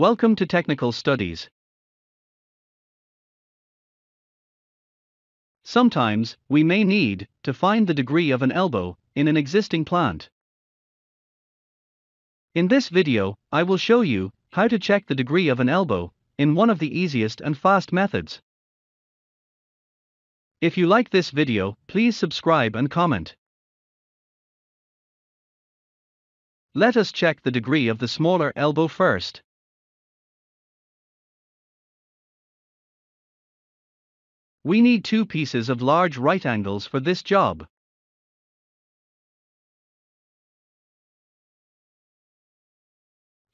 Welcome to Technical Studies. Sometimes, we may need to find the degree of an elbow in an existing plant. In this video, I will show you how to check the degree of an elbow in one of the easiest and fast methods. If you like this video, please subscribe and comment. Let us check the degree of the smaller elbow first. We need two pieces of large right angles for this job.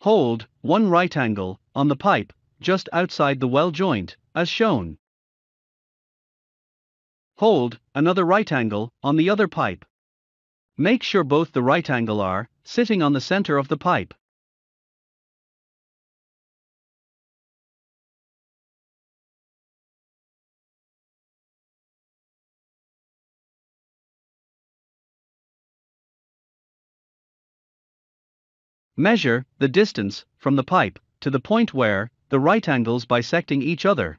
Hold one right angle on the pipe just outside the weld joint, as shown. Hold another right angle on the other pipe. Make sure both the right angle are sitting on the center of the pipe. Measure the distance from the pipe to the point where the right angles bisecting each other.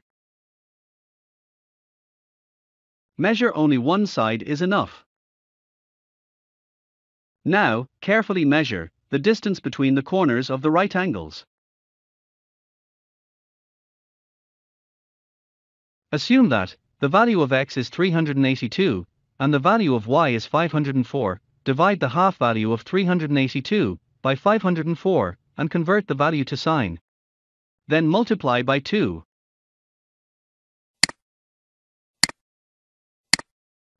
Measure only one side is enough. Now, carefully measure the distance between the corners of the right angles. Assume that the value of x is 382 and the value of y is 504. Divide the half value of 382 by 504 and convert the value to sign. Then multiply by 2.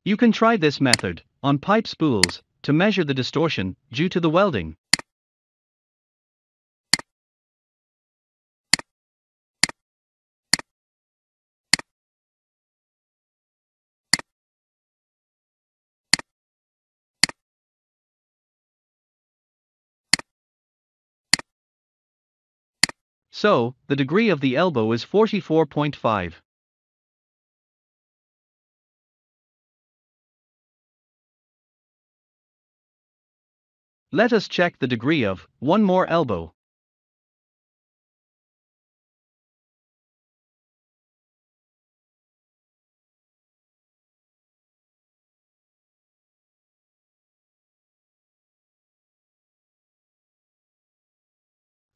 You can try this method on pipe spools to measure the distortion due to the welding. So, the degree of the elbow is 44.5. Let us check the degree of one more elbow.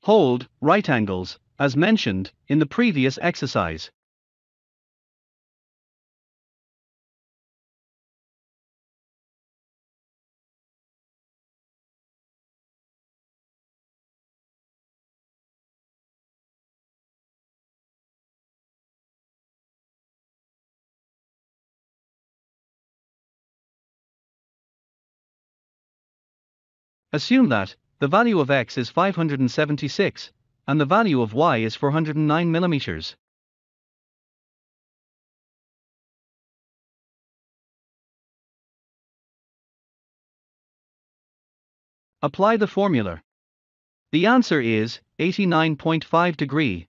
Hold right angles, as mentioned in the previous exercise. Assume that the value of x is 576, and the value of y is 409 millimeters. Apply the formula. The answer is 89.5 degree.